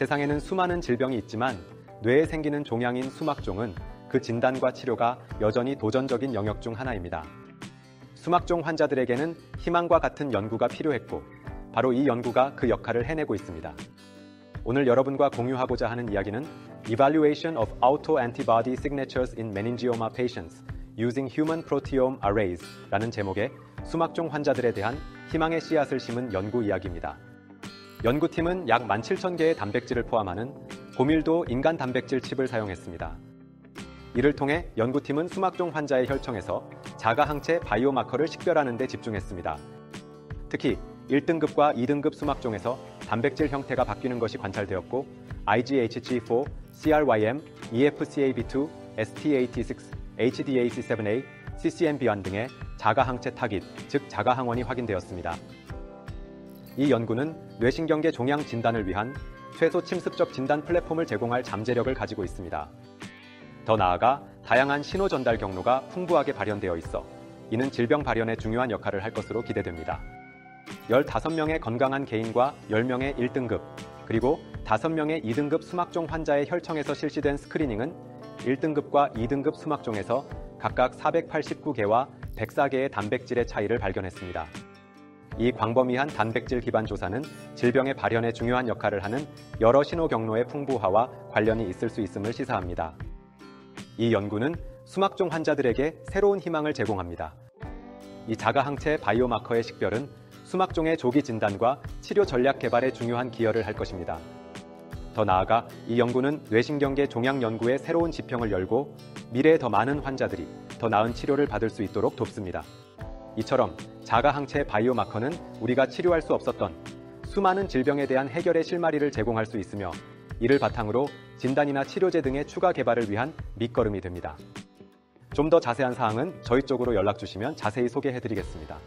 세상에는 수많은 질병이 있지만 뇌에 생기는 종양인 수막종은 그 진단과 치료가 여전히 도전적인 영역 중 하나입니다. 수막종 환자들에게는 희망과 같은 연구가 필요했고 바로 이 연구가 그 역할을 해내고 있습니다. 오늘 여러분과 공유하고자 하는 이야기는 Evaluation of Autoantibody Signatures in Meningioma Patients Using Human Proteome Arrays 라는 제목의 수막종 환자들에 대한 희망의 씨앗을 심은 연구 이야기입니다. 연구팀은 약 17,000개의 단백질을 포함하는 고밀도 인간 단백질 칩을 사용했습니다. 이를 통해 연구팀은 수막종 환자의 혈청에서 자가항체 바이오마커를 식별하는 데 집중했습니다. 특히 1등급과 2등급 수막종에서 단백질 형태가 바뀌는 것이 관찰되었고 IGHG4, CRYM, EFCAB2, STAT6, HDAC7A, CCNB1 등의 자가항체 타깃, 즉 자가항원이 확인되었습니다. 이 연구는 뇌신경계 종양 진단을 위한 최소 침습적 진단 플랫폼을 제공할 잠재력을 가지고 있습니다. 더 나아가 다양한 신호 전달 경로가 풍부하게 발현되어 있어 이는 질병 발현에 중요한 역할을 할 것으로 기대됩니다. 15명의 건강한 개인과 10명의 1등급, 그리고 5명의 2등급 수막종 환자의 혈청에서 실시된 스크리닝은 1등급과 2등급 수막종에서 각각 489개와 104개의 단백질의 차이를 발견했습니다. 이 광범위한 단백질 기반 조사는 질병의 발현에 중요한 역할을 하는 여러 신호 경로의 풍부화와 관련이 있을 수 있음을 시사합니다. 이 연구는 수막종 환자들에게 새로운 희망을 제공합니다. 이 자가항체 바이오마커의 식별은 수막종의 조기 진단과 치료 전략 개발에 중요한 기여를 할 것입니다. 더 나아가 이 연구는 뇌신경계 종양 연구의 새로운 지평을 열고 미래에 더 많은 환자들이 더 나은 치료를 받을 수 있도록 돕습니다. 이처럼 자가항체 바이오마커는 우리가 치료할 수 없었던 수많은 질병에 대한 해결의 실마리를 제공할 수 있으며 이를 바탕으로 진단이나 치료제 등의 추가 개발을 위한 밑거름이 됩니다. 좀 더 자세한 사항은 저희 쪽으로 연락 주시면 자세히 소개해드리겠습니다.